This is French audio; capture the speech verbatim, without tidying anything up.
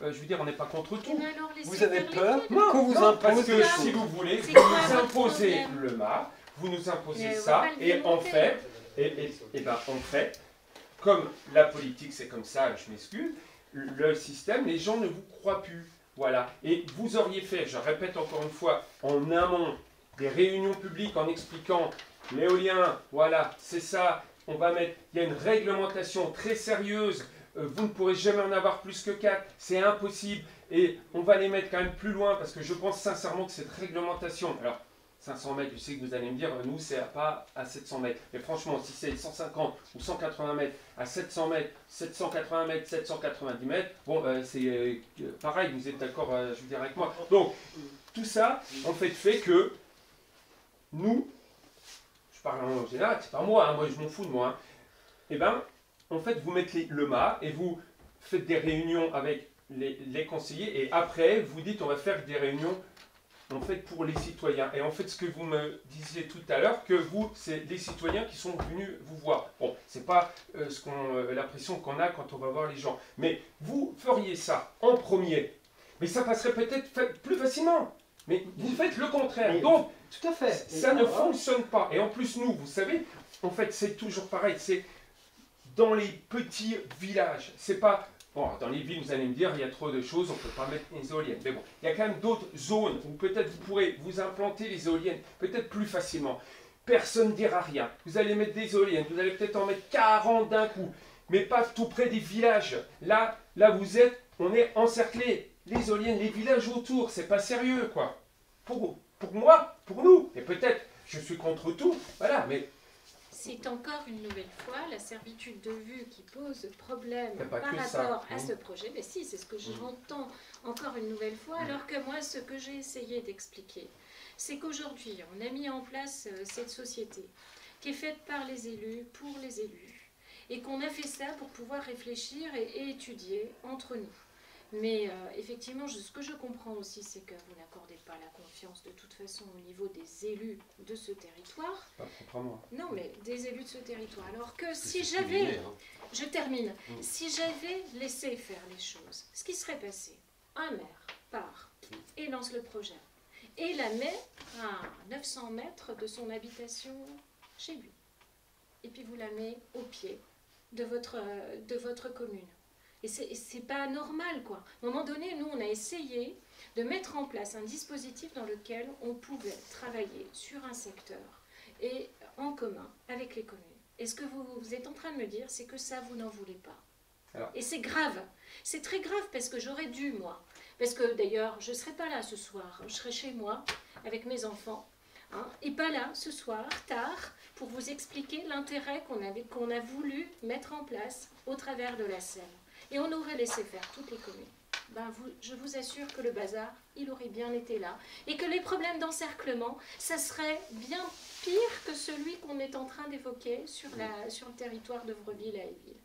Euh, je veux dire, on n'est pas contre tout. Mais alors, vous avez peur non, que vous non, parce que là, si vous voulez, vous nous imposez le mât, vous nous imposez mais ça, et en fait, et, et, et ben, en fait, comme la politique c'est comme ça, je m'excuse, le système, les gens ne vous croient plus. Voilà. Et vous auriez fait, je répète encore une fois, en amont des réunions publiques en expliquant l'éolien, voilà, c'est ça, on va mettre, il y a une réglementation très sérieuse. Vous ne pourrez jamais en avoir plus que quatre, c'est impossible, et on va les mettre quand même plus loin, parce que je pense sincèrement que cette réglementation, alors cinq cents mètres, je sais que vous allez me dire, nous c'est pas à sept cents mètres, mais franchement, si c'est cent cinquante ou cent quatre-vingts mètres, à sept cents mètres, sept cent quatre-vingts mètres, sept cent quatre-vingt-dix mètres, bon, euh, c'est euh, pareil, vous êtes d'accord, euh, je veux dire, avec moi. Donc, tout ça, en fait, fait que nous, je parle en général, c'est pas moi, hein, moi je m'en fous de moi, hein, et ben, en fait, vous mettez le mât et vous faites des réunions avec les, les conseillers et après, vous dites on va faire des réunions en fait, pour les citoyens. Et en fait, ce que vous me disiez tout à l'heure, que vous, c'est les citoyens qui sont venus vous voir. Bon, c'est pas euh, ce qu'on, euh, la pression qu'on a quand on va voir les gens. Mais vous feriez ça en premier. Mais ça passerait peut-être plus facilement. Mais vous faites le contraire. Mais, donc, tout à fait. Ça ne fonctionne pas. Et en plus, nous, vous savez, en fait, c'est toujours pareil. C'est dans les petits villages, c'est pas... Bon, dans les villes, vous allez me dire, il y a trop de choses, on ne peut pas mettre les éoliennes. Mais bon, il y a quand même d'autres zones où peut-être vous pourrez vous implanter les éoliennes, peut-être plus facilement. Personne ne dira rien. Vous allez mettre des éoliennes, vous allez peut-être en mettre quarante d'un coup, mais pas tout près des villages. Là, là vous êtes, on est encerclés. Les éoliennes, les villages autour, c'est pas sérieux, quoi. Pour, pour moi, pour nous, et peut-être, je suis contre tout, voilà, mais... C'est encore une nouvelle fois la servitude de vue qui pose problème par rapport ça. à ce projet. Mais si, c'est ce que j'entends encore une nouvelle fois, alors que moi, ce que j'ai essayé d'expliquer, c'est qu'aujourd'hui, on a mis en place cette société qui est faite par les élus, pour les élus, et qu'on a fait ça pour pouvoir réfléchir et, et étudier entre nous. Mais euh, effectivement, je, ce que je comprends aussi, c'est que vous n'accordez pas la confiance de toute façon au niveau des élus de ce territoire. Pas proprement. Non, mais des élus de ce territoire. Alors que si j'avais, je termine, mmh. si j'avais laissé faire les choses, ce qui serait passé, un maire part et lance le projet et la met à neuf cents mètres de son habitation chez lui. Et puis vous la met au pied de votre, de votre commune. Et c'est pas normal, quoi. À un moment donné, nous, on a essayé de mettre en place un dispositif dans lequel on pouvait travailler sur un secteur et en commun avec les communes. Et ce que vous, vous êtes en train de me dire, c'est que ça, vous n'en voulez pas. Alors. Et c'est grave. C'est très grave parce que j'aurais dû, moi. Parce que d'ailleurs, je ne serais pas là ce soir. Je serais chez moi avec mes enfants. Hein, et pas là ce soir, tard, pour vous expliquer l'intérêt qu'on avait, qu'on a voulu mettre en place au travers de la scène. Et on aurait laissé faire toutes les communes. Ben vous, je vous assure que le bazar, il aurait bien été là. Et que les problèmes d'encerclement, ça serait bien pire que celui qu'on est en train d'évoquer sur, sur le territoire de Vreville à Éville.